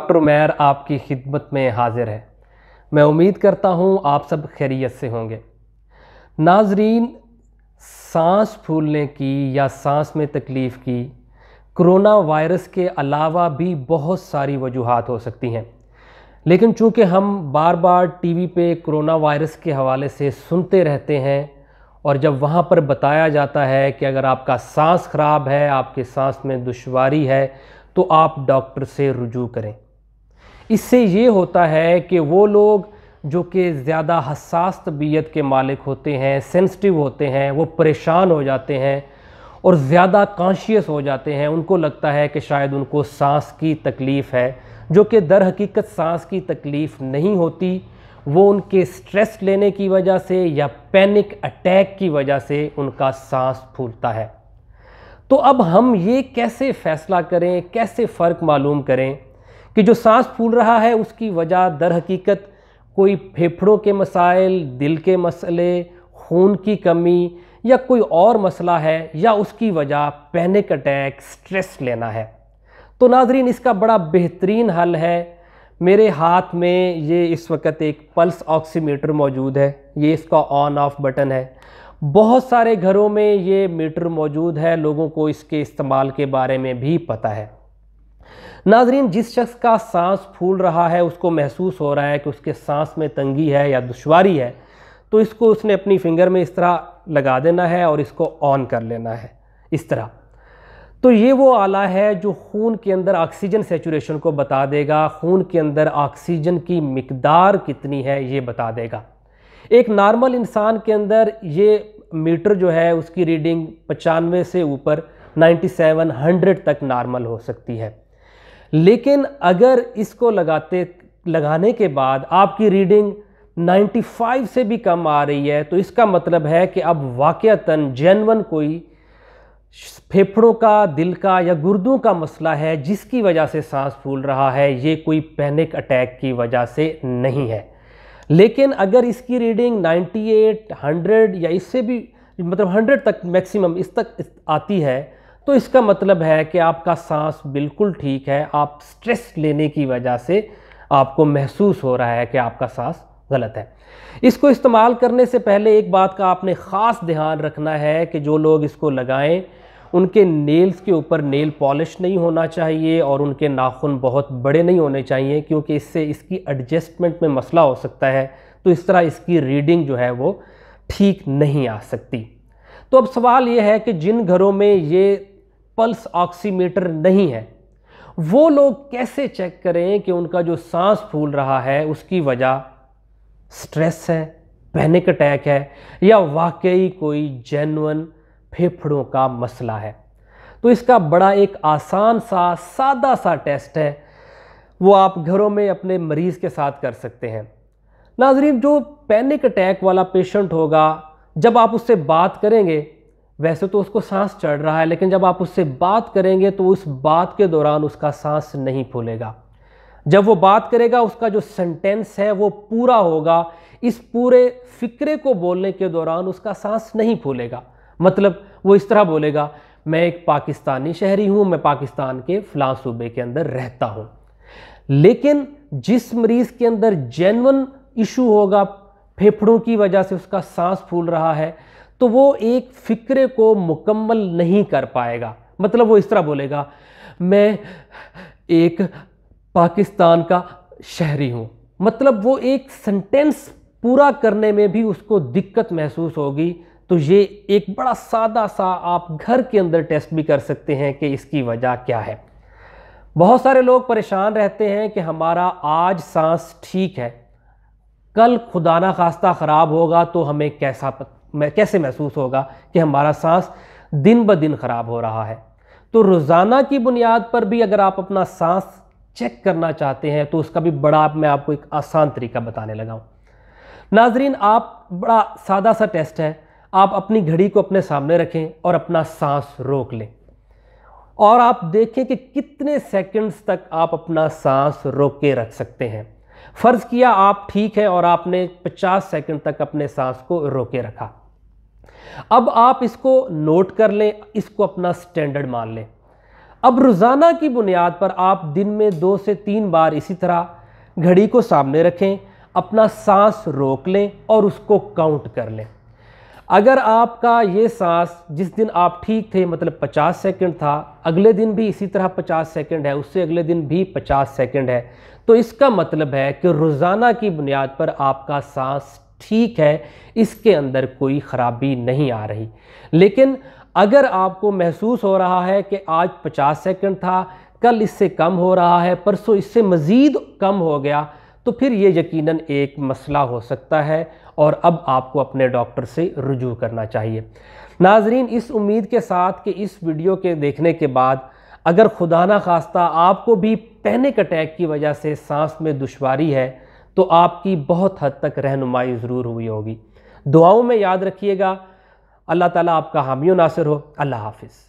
Doctor Umair आपकी खिदमत में हाजिर है। मैं उम्मीद करता हूँ आप सब खैरियत से होंगे। नाजरीन, सांस फूलने की या सांस में तकलीफ़ की कोरोना वायरस के अलावा भी बहुत सारी वजूहात हो सकती हैं, लेकिन चूँकि हम बार बार टीवी पे कोरोना वायरस के हवाले से सुनते रहते हैं और जब वहाँ पर बताया जाता है कि अगर आपका सांस ख़राब है, आपके सांस में दुश्वारी है तो आप डॉक्टर से रुजू करें। इससे ये होता है कि वो लोग जो कि ज़्यादा हसास तबीयत के मालिक होते हैं, सेंसिटिव होते हैं, वो परेशान हो जाते हैं और ज़्यादा कॉन्शियस हो जाते हैं। उनको लगता है कि शायद उनको सांस की तकलीफ़ है, जो कि दर हकीकत सांस की तकलीफ़ नहीं होती। वो उनके स्ट्रेस लेने की वजह से या पैनिक अटैक की वजह से उनका सांस फूलता है। तो अब हम ये कैसे फ़ैसला करें, कैसे फ़र्क मालूम करें कि जो सांस फूल रहा है उसकी वजह दर हकीकत कोई फेफड़ों के मसाइल, दिल के मसले, खून की कमी या कोई और मसला है, या उसकी वजह पैनिक अटैक, स्ट्रेस लेना है। तो नाजरीन, इसका बड़ा बेहतरीन हल है। मेरे हाथ में ये इस वक्त एक पल्स ऑक्सीमीटर मौजूद है। ये इसका ऑन ऑफ बटन है। बहुत सारे घरों में ये मीटर मौजूद है, लोगों को इसके इस्तेमाल के बारे में भी पता है। नाजरीन, जिस शख्स का सांस फूल रहा है, उसको महसूस हो रहा है कि उसके सांस में तंगी है या दुश्वारी है, तो इसको उसने अपनी फिंगर में इस तरह लगा देना है और इसको ऑन कर लेना है इस तरह। तो ये वो आला है जो खून के अंदर ऑक्सीजन सैचुरेशन को बता देगा, खून के अंदर ऑक्सीजन की मिकदार कितनी है ये बता देगा। एक नॉर्मल इंसान के अंदर ये मीटर जो है उसकी रीडिंग 95 से ऊपर 97 100 तक नॉर्मल हो सकती है, लेकिन अगर इसको लगाने के बाद आपकी रीडिंग 95 से भी कम आ रही है तो इसका मतलब है कि अब वाकयातन जेन्युइन कोई फेफड़ों का, दिल का या गुर्दों का मसला है जिसकी वजह से सांस फूल रहा है। ये कोई पैनिक अटैक की वजह से नहीं है। लेकिन अगर इसकी रीडिंग 98 100 या इससे भी, मतलब 100 तक मैक्सिमम इस तक आती है, तो इसका मतलब है कि आपका सांस बिल्कुल ठीक है। आप स्ट्रेस लेने की वजह से आपको महसूस हो रहा है कि आपका सांस गलत है। इसको इस्तेमाल करने से पहले एक बात का आपने ख़ास ध्यान रखना है कि जो लोग इसको लगाएं उनके नेल्स के ऊपर नेल पॉलिश नहीं होना चाहिए और उनके नाखून बहुत बड़े नहीं होने चाहिए, क्योंकि इससे इसकी एडजस्टमेंट में मसला हो सकता है। तो इस तरह इसकी रीडिंग जो है वो ठीक नहीं आ सकती। तो अब सवाल ये है कि जिन घरों में ये पल्स ऑक्सीमीटर नहीं है वो लोग कैसे चेक करें कि उनका जो सांस फूल रहा है उसकी वजह स्ट्रेस है, पैनिक अटैक है या वाकई कोई जेन्युइन फेफड़ों का मसला है। तो इसका बड़ा एक आसान सा सादा सा टेस्ट है, वो आप घरों में अपने मरीज़ के साथ कर सकते हैं। नाजरीन, जो पैनिक अटैक वाला पेशेंट होगा, जब आप उससे बात करेंगे, वैसे तो उसको सांस चढ़ रहा है, लेकिन जब आप उससे बात करेंगे तो उस बात के दौरान उसका सांस नहीं फूलेगा। जब वो बात करेगा उसका जो सेंटेंस है वो पूरा होगा। इस पूरे फिक्रे को बोलने के दौरान उसका सांस नहीं फूलेगा। मतलब वो इस तरह बोलेगा, मैं एक पाकिस्तानी शहरी हूँ, मैं पाकिस्तान के फ़लां सूबे के अंदर रहता हूँ। लेकिन जिस मरीज़ के अंदर जेन्युइन इशू होगा, फेफड़ों की वजह से उसका सांस फूल रहा है, तो वो एक फ़िक्रे को मुकम्मल नहीं कर पाएगा। मतलब वो इस तरह बोलेगा, मैं एक पाकिस्तान का शहरी हूँ। मतलब वो एक सेंटेंस पूरा करने में भी उसको दिक्कत महसूस होगी। तो ये एक बड़ा सादा सा आप घर के अंदर टेस्ट भी कर सकते हैं कि इसकी वजह क्या है। बहुत सारे लोग परेशान रहते हैं कि हमारा आज सांस ठीक है, कल खुदा ना खास्ता ख़राब होगा तो हमें कैसे महसूस होगा कि हमारा सांस दिन ब दिन ख़राब हो रहा है। तो रोज़ाना की बुनियाद पर भी अगर आप अपना सांस चेक करना चाहते हैं तो उसका भी बड़ा मैं आपको एक आसान तरीका बताने लगा हूँ। नाजरीन, आप बड़ा सादा सा टेस्ट है, आप अपनी घड़ी को अपने सामने रखें और अपना सांस रोक लें और आप देखें कि कितने सेकंड्स तक आप अपना सांस रोक के रख सकते हैं। फ़र्ज़ किया आप ठीक है और आपने 50 सेकंड तक अपने सांस को रोके रखा। अब आप इसको नोट कर लें, इसको अपना स्टैंडर्ड मान लें। अब रोज़ाना की बुनियाद पर आप दिन में 2 से 3 बार इसी तरह घड़ी को सामने रखें, अपना सांस रोक लें और उसको काउंट कर लें। अगर आपका ये सांस जिस दिन आप ठीक थे मतलब 50 सेकंड था, अगले दिन भी इसी तरह 50 सेकंड है, उससे अगले दिन भी 50 सेकंड है, तो इसका मतलब है कि रोज़ाना की बुनियाद पर आपका सांस ठीक है, इसके अंदर कोई ख़राबी नहीं आ रही। लेकिन अगर आपको महसूस हो रहा है कि आज 50 सेकंड था, कल इससे कम हो रहा है, परसों इससे मज़ीद कम हो गया, तो फिर ये यकीनन एक मसला हो सकता है और अब आपको अपने डॉक्टर से रुजू करना चाहिए। नाजरीन, इस उम्मीद के साथ कि इस वीडियो के देखने के बाद अगर खुदा ना खास्ता आपको भी पैनिक अटैक की वजह से सांस में दुश्वारी है तो आपकी बहुत हद तक रहनुमाई ज़रूर हुई होगी। दुआओं में याद रखिएगा। अल्लाह ताला आपका हामी और नासिर हो। अल्लाह हाफिज़।